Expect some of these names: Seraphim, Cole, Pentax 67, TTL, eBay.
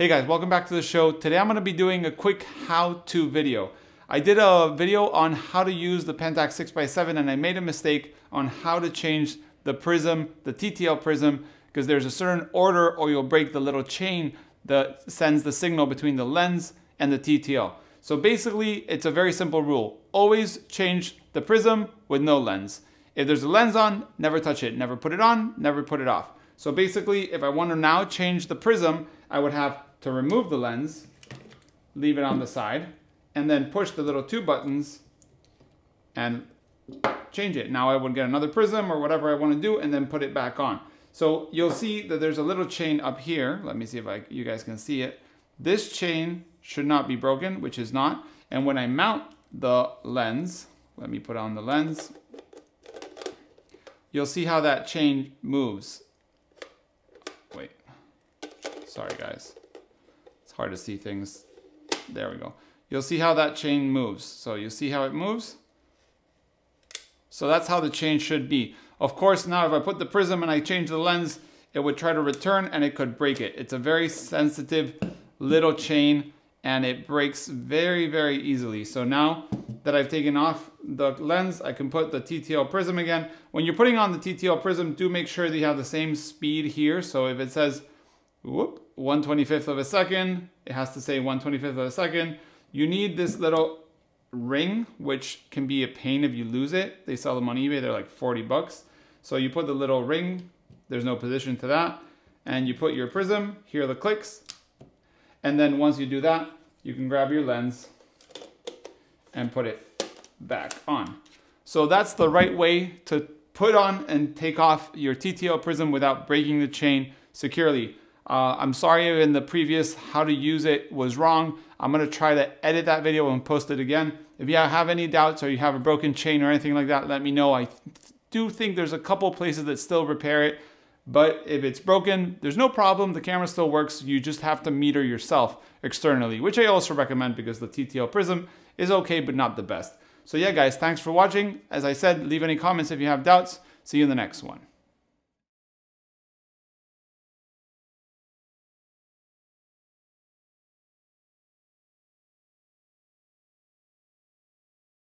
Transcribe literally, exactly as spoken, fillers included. Hey guys, welcome back to the show. Today I'm going to be doing a quick how-to video. I did a video on how to use the Pentax six by seven and I made a mistake on how to change the prism, the T T L prism, because there's a certain order or you'll break the little chain that sends the signal between the lens and the T T L. So basically, it's a very simple rule. Always change the prism with no lens. If there's a lens on, never touch it. Never put it on, never put it off. So basically, if I want to now change the prism, I would have to remove the lens, leave it on the side, and then push the little two buttons and change it. Now I would get another prism or whatever I want to do and then put it back on. So you'll see that there's a little chain up here. Let me see if I, you guys can see it. This chain should not be broken, which is not. And when I mount the lens, let me put on the lens, you'll see how that chain moves. Wait, sorry guys. It's hard to see things. There we go. You'll see how that chain moves. So you see how it moves? So that's how the chain should be. Of course, now if I put the prism and I change the lens, it would try to return and it could break it. It's a very sensitive little chain and it breaks very, very easily. So now that I've taken off the lens, I can put the T T L prism again. When you're putting on the T T L prism, do make sure that you have the same speed here. So if it says, whoop, one twenty-fifth of a second, it has to say one twenty-fifth of a second. You need this little ring, which can be a pain if you lose it. They sell them on eBay, they're like forty bucks. So you put the little ring, there's no position to that, and you put your prism, here are the clicks, and then once you do that, you can grab your lens and put it back on. So that's the right way to put on and take off your T T L prism without breaking the chain securely. Uh, I'm sorry if in the previous how to use it was wrong. I'm going to try to edit that video and post it again. If you have any doubts or you have a broken chain or anything like that, let me know. I do think there's a couple places that still repair it, but if it's broken, there's no problem. The camera still works. You just have to meter yourself externally, which I also recommend because the T T L prism is okay, but not the best. So yeah, guys, thanks for watching. As I said, leave any comments if you have doubts. See you in the next one.